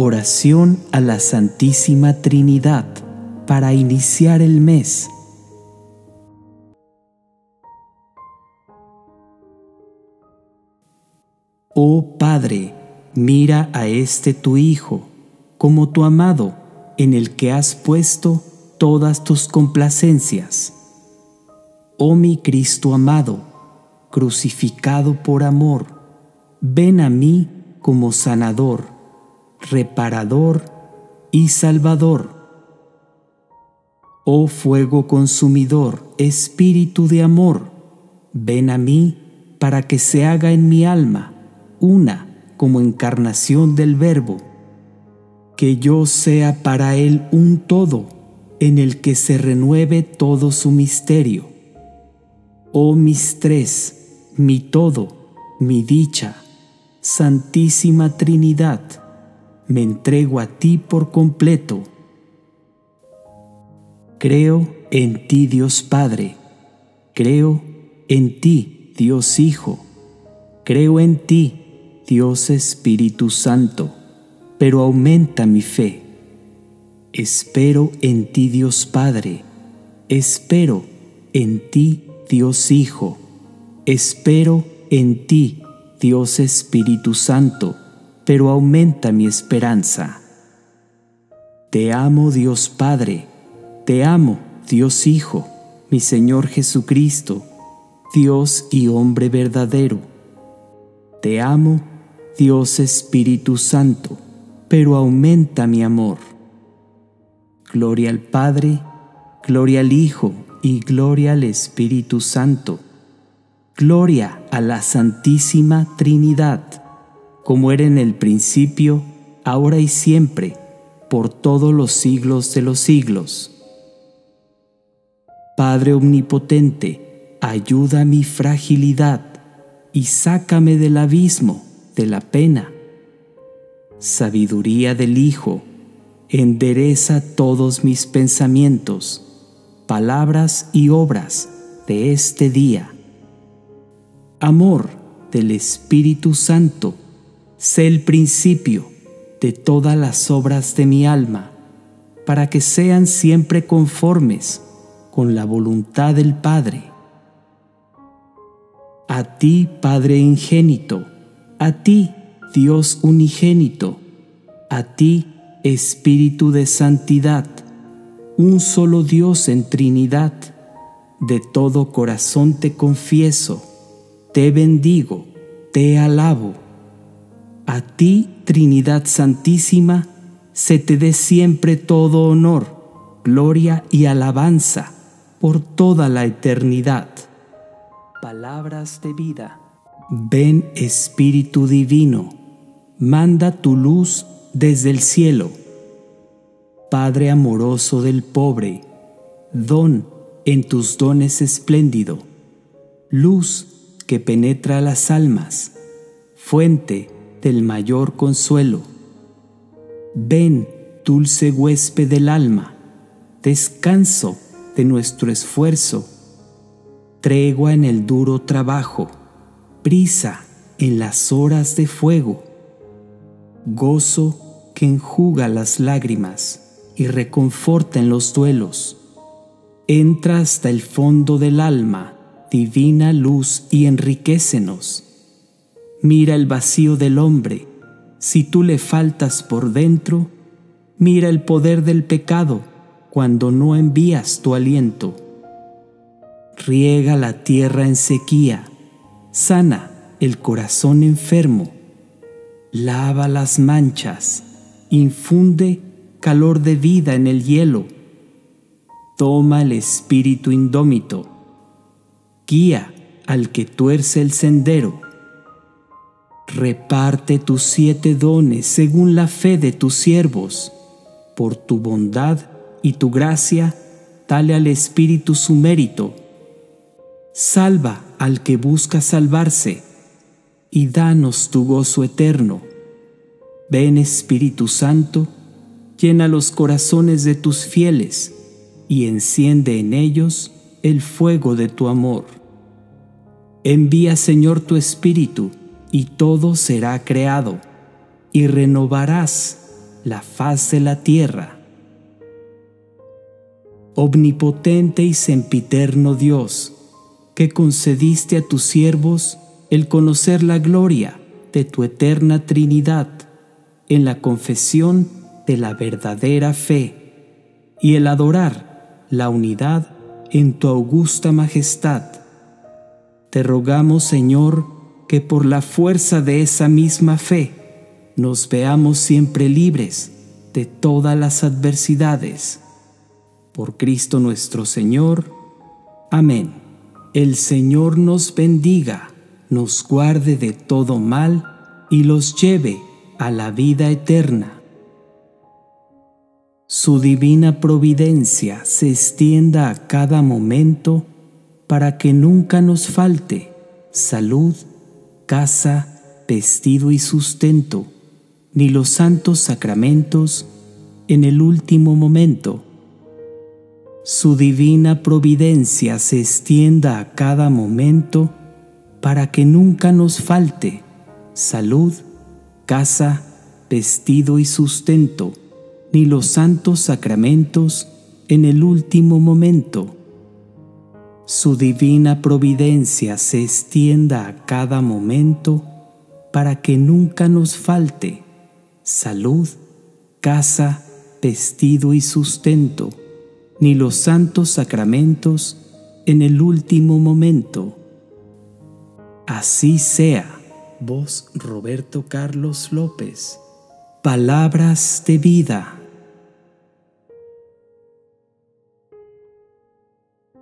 Oración a la Santísima Trinidad para iniciar el mes. Oh Padre, mira a este tu Hijo, como tu amado, en el que has puesto todas tus complacencias. Oh mi Cristo amado, crucificado por amor, ven a mí como sanador, reparador y salvador. Oh fuego consumidor, espíritu de amor, ven a mí para que se haga en mi alma una como encarnación del Verbo, que yo sea para él un todo en el que se renueve todo su misterio. Oh mis tres, mi todo, mi dicha, Santísima Trinidad, me entrego a ti por completo. Creo en ti, Dios Padre. Creo en ti, Dios Hijo. Creo en ti, Dios Espíritu Santo, pero aumenta mi fe. Espero en ti, Dios Padre. Espero en ti, Dios Hijo. Espero en ti, Dios Espíritu Santo, pero aumenta mi esperanza. Te amo, Dios Padre, te amo, Dios Hijo, mi Señor Jesucristo, Dios y hombre verdadero. Te amo, Dios Espíritu Santo, pero aumenta mi amor. Gloria al Padre, gloria al Hijo y gloria al Espíritu Santo. Gloria a la Santísima Trinidad, como era en el principio, ahora y siempre, por todos los siglos de los siglos. Padre omnipotente, ayuda mi fragilidad y sácame del abismo, de la pena. Sabiduría del Hijo, endereza todos mis pensamientos, palabras y obras de este día. Amor del Espíritu Santo, sé el principio de todas las obras de mi alma, para que sean siempre conformes con la voluntad del Padre. A ti, Padre ingénito, a ti, Dios unigénito, a ti, Espíritu de santidad, un solo Dios en Trinidad, de todo corazón te confieso, te bendigo, te alabo. A ti, Trinidad Santísima, se te dé siempre todo honor, gloria y alabanza por toda la eternidad. Palabras de vida. Ven, Espíritu Divino, manda tu luz desde el cielo. Padre amoroso del pobre, don en tus dones espléndido, luz que penetra las almas, fuente del mayor consuelo. Ven, dulce huésped del alma, descanso de nuestro esfuerzo, tregua en el duro trabajo, brisa en las horas de fuego, gozo que enjuga las lágrimas y reconforta en los duelos. Entra hasta el fondo del alma, divina luz, y enriquécenos. Mira el vacío del hombre, si tú le faltas por dentro. Mira el poder del pecado, cuando no envías tu aliento. Riega la tierra en sequía, sana el corazón enfermo. Lava las manchas, infunde calor de vida en el hielo. Toma el espíritu indómito, guía al que tuerce el sendero. Reparte tus 7 dones según la fe de tus siervos. Por tu bondad y tu gracia, dale al Espíritu su mérito. Salva al que busca salvarse, y danos tu gozo eterno. Ven, Espíritu Santo, llena los corazones de tus fieles, y enciende en ellos el fuego de tu amor. Envía, Señor, tu Espíritu, y todo será creado, y renovarás la faz de la tierra. Omnipotente y sempiterno Dios, que concediste a tus siervos el conocer la gloria de tu eterna Trinidad en la confesión de la verdadera fe y el adorar la unidad en tu augusta majestad. Te rogamos, Señor, que por la fuerza de esa misma fe nos veamos siempre libres de todas las adversidades. Por Cristo nuestro Señor. Amén. El Señor nos bendiga, nos guarde de todo mal y los lleve a la vida eterna. Su divina providencia se extienda a cada momento para que nunca nos falte salud, casa, vestido y sustento, ni los santos sacramentos en el último momento. Su divina providencia se extienda a cada momento para que nunca nos falte salud, casa, vestido y sustento, ni los santos sacramentos en el último momento. Su divina providencia se extienda a cada momento para que nunca nos falte salud, casa, vestido y sustento, ni los santos sacramentos en el último momento. Así sea. Voz Roberto Carlos López. Palabras de vida.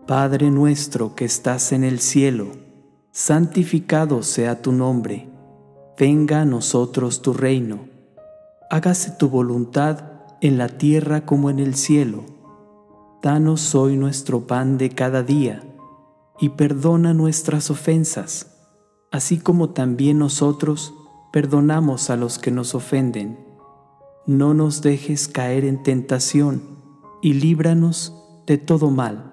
Padre nuestro que estás en el cielo, santificado sea tu nombre. Venga a nosotros tu reino. Hágase tu voluntad en la tierra como en el cielo. Danos hoy nuestro pan de cada día, y perdona nuestras ofensas, así como también nosotros perdonamos a los que nos ofenden. No nos dejes caer en tentación, y líbranos de todo mal.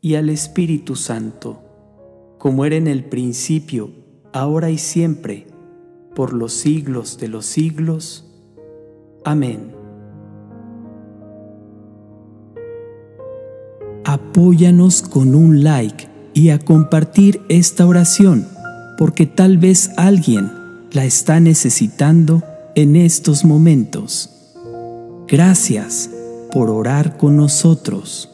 y al Espíritu Santo, como era en el principio, ahora y siempre, por los siglos de los siglos. Amén. Apóyanos con un like y a compartir esta oración, porque tal vez alguien la está necesitando en estos momentos. Gracias por orar con nosotros.